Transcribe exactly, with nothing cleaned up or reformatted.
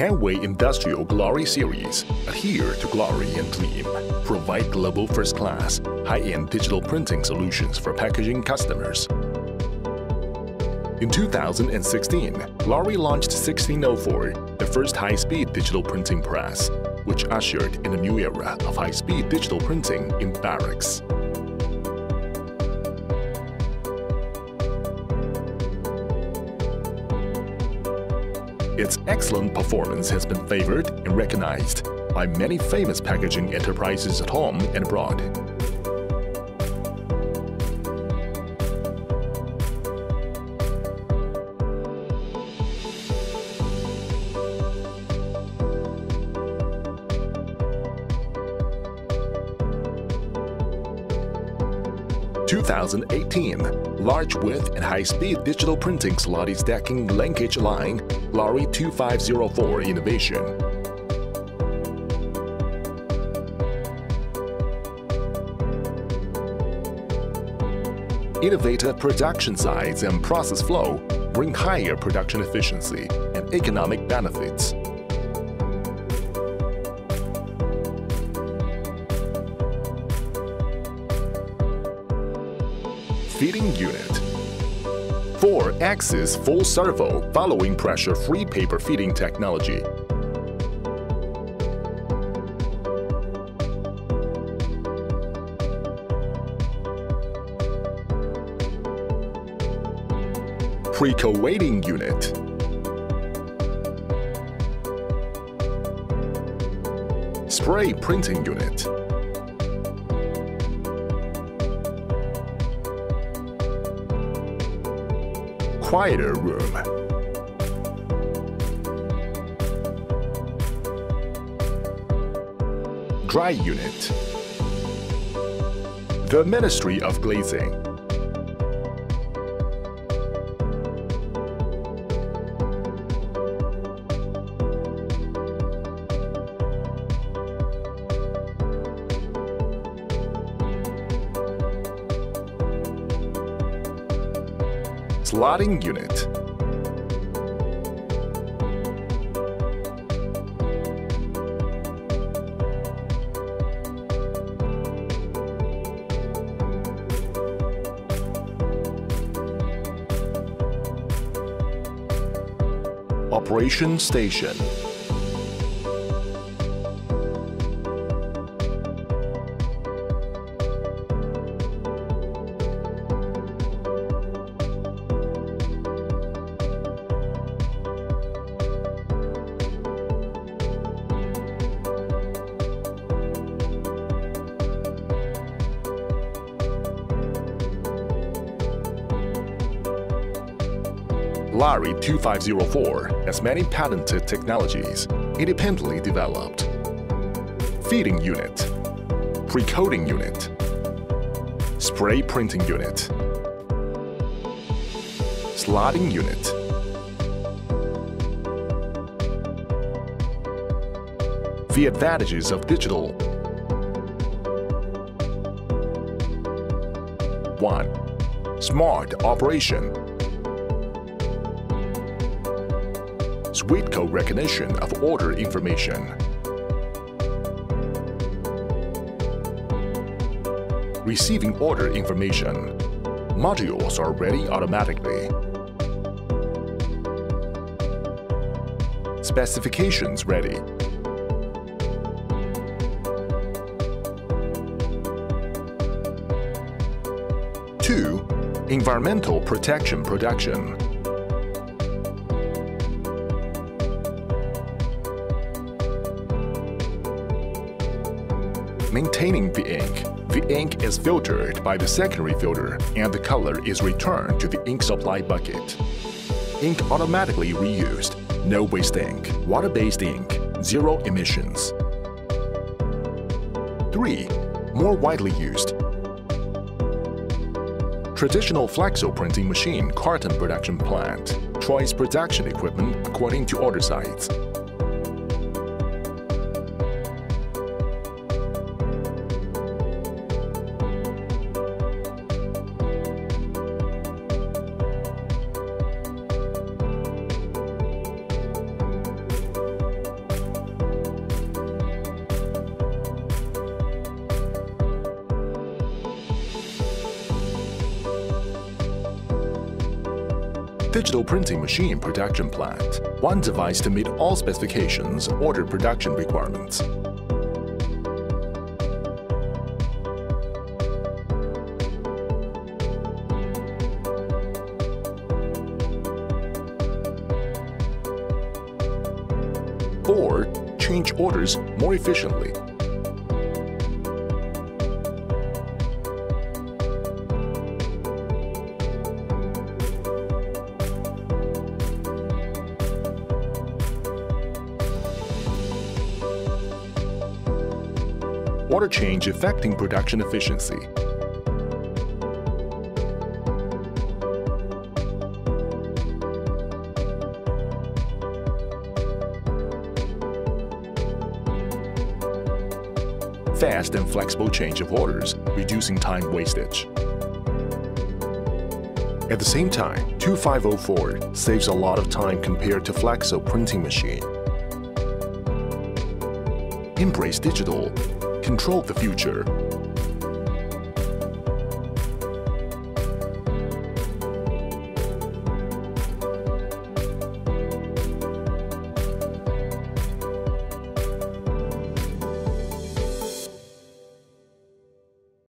Hanway Industrial Glory series. Adhere to Glory and Dream. Provide global first-class, high-end digital printing solutions for packaging customers. In two thousand sixteen, Glory launched sixteen oh four, the first high-speed digital printing press, which ushered in a new era of high-speed digital printing in barracks. Its excellent performance has been favored and recognized by many famous packaging enterprises at home and abroad. twenty eighteen, large width and high-speed digital printing slotty stacking linkage line, Glory twenty-five oh four innovation. Innovative production size and process flow bring higher production efficiency and economic benefits. Feeding unit. Four-axis full servo following pressure-free paper feeding technology. Pre-coating unit. Spray printing unit. Quieter room. Dry unit. The Ministry of Glazing. Slotting unit. Operation station. Glory twenty-five oh four has many patented technologies independently developed. Feeding unit, pre-coating unit, spray printing unit, slotting unit, the advantages of digital. One. Smart operation. Sweet code recognition of order information. Receiving order information. Modules are ready automatically. Specifications ready. Two. Environmental protection production. Maintaining the ink. The ink is filtered by the secondary filter and the color is returned to the ink supply bucket. Ink automatically reused. No waste ink. Water-based ink. Zero emissions. Three. More widely used. Traditional Flexo printing machine carton production plant. Choice production equipment according to order size. digital printing machine production plant, one device to meet all specifications, ordered production requirements. Or change orders more efficiently. Order change affecting production efficiency. Fast and flexible change of orders, reducing time wastage. At the same time, twenty-five oh four saves a lot of time compared to Flexo printing machine. Embrace digital. Control the future.